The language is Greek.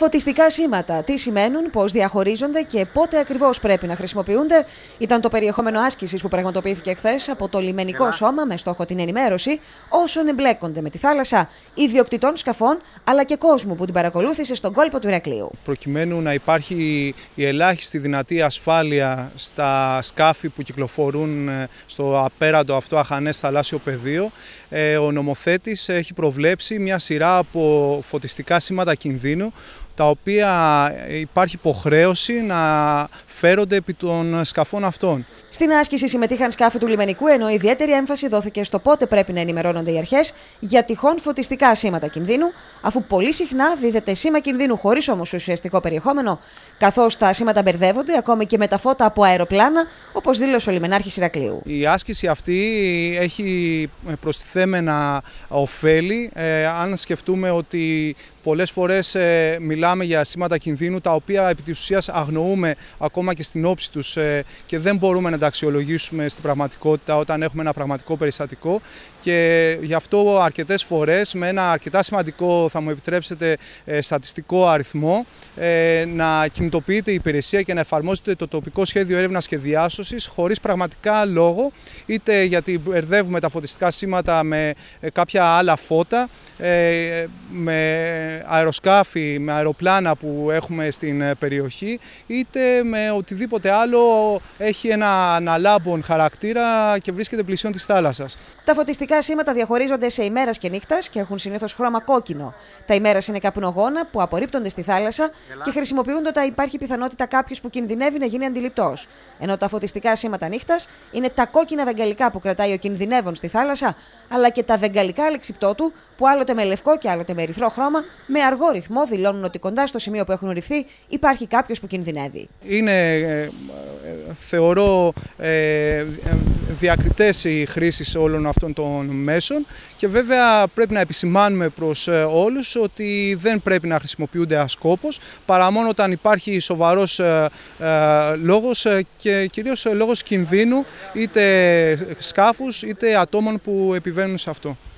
Φωτιστικά σήματα, τι σημαίνουν, πώς διαχωρίζονται και πότε ακριβώς πρέπει να χρησιμοποιούνται, ήταν το περιεχόμενο άσκησης που πραγματοποιήθηκε χθες από το λιμενικό σώμα με στόχο την ενημέρωση όσων εμπλέκονται με τη θάλασσα, ιδιοκτητών σκαφών αλλά και κόσμου που την παρακολούθησε στον κόλπο του Ηρακλείου. Προκειμένου να υπάρχει η ελάχιστη δυνατή ασφάλεια στα σκάφη που κυκλοφορούν στο απέραντο αυτό αχανές θαλάσσιο πεδίο, ο νομοθέτης έχει προβλέψει μια σειρά από φωτιστικά σήματα κινδύνου, τα οποία υπάρχει υποχρέωση να φέρονται επί των σκαφών αυτών. Στην άσκηση συμμετείχαν σκάφη του λιμενικού, ενώ ιδιαίτερη έμφαση δόθηκε στο πότε πρέπει να ενημερώνονται οι αρχές για τυχόν φωτιστικά σήματα κινδύνου, αφού πολύ συχνά δίδεται σήμα κινδύνου χωρίς όμως ουσιαστικό περιεχόμενο, καθώς τα σήματα μπερδεύονται ακόμη και με τα φώτα από αεροπλάνα, όπως δήλωσε ο λιμενάρχης Ηρακλείου. Η άσκηση αυτή έχει προστιθέμενα ωφέλη, αν σκεφτούμε ότι πολλές φορές μιλάμε για σήματα κινδύνου τα οποία επί της ουσίας αγνοούμε ακόμα και στην όψη τους και δεν μπορούμε να τα αξιολογήσουμε στην πραγματικότητα όταν έχουμε ένα πραγματικό περιστατικό, και γι' αυτό αρκετές φορές με ένα αρκετά σημαντικό, θα μου επιτρέψετε, στατιστικό αριθμό να κινητοποιείται η υπηρεσία και να εφαρμόζεται το τοπικό σχέδιο έρευνας και διάσωσης χωρίς πραγματικά λόγο, είτε γιατί μπερδεύουμε τα φωτιστικά σήματα με κάποια άλλα φώτα, με αεροσκάφη, με αεροπλάνα που έχουμε στην περιοχή, είτε με οτιδήποτε άλλο έχει ένα αναλάμπον χαρακτήρα και βρίσκεται πλησίον της θάλασσας. Τα φωτιστικά σήματα διαχωρίζονται σε ημέρας και νύχτας και έχουν συνήθως χρώμα κόκκινο. Τα ημέρας είναι καπνογόνα που απορρίπτονται στη θάλασσα και χρησιμοποιούνται όταν υπάρχει πιθανότητα κάποιος που κινδυνεύει να γίνει αντιληπτός. Ενώ τα φωτιστικά σήματα νύχτας είναι τα κόκκινα βεγγαλικά που κρατάει ο κινδυνεύων στη θάλασσα, αλλά και τα βεγγαλικά αλεξιπτότου που άλλοτε με λευκό και άλλοτε με ερυθρό χρώμα, με αργό ρυθμό δηλώνουν ότι κοντά στο σημείο που έχουν ρυφθεί υπάρχει κάποιος που κινδυνεύει. Είναι, θεωρώ, διακριτές οι χρήσεις όλων αυτών των μέσων, και βέβαια πρέπει να επισημάνουμε προς όλους ότι δεν πρέπει να χρησιμοποιούνται ασκόπως, παρά μόνο όταν υπάρχει σοβαρός λόγος και κυρίως λόγος κινδύνου είτε σκάφους είτε ατόμων που επιβαίνουν σε αυτό.